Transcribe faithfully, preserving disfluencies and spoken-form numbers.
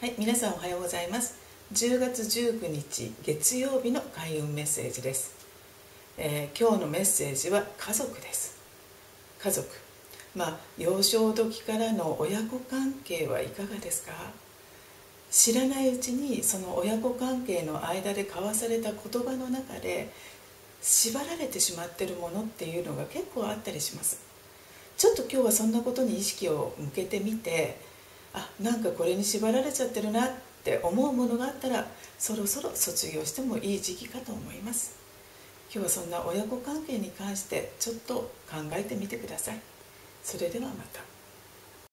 はい、皆さんおはようございます。じゅうがつじゅうくにち月曜日の開運メッセージです。えー、今日のメッセージは家族です。家族、まあ幼少時からの親子関係はいかがですか？知らないうちにその親子関係の間で交わされた言葉の中で縛られてしまってるものっていうのが結構あったりします。ちょっと今日はそんなことに意識を向けてみて、あ、なんかこれに縛られちゃってるなって思うものがあったら、そろそろ卒業してもいい時期かと思います。今日はそんな親子関係に関してちょっと考えてみてください。それではまた。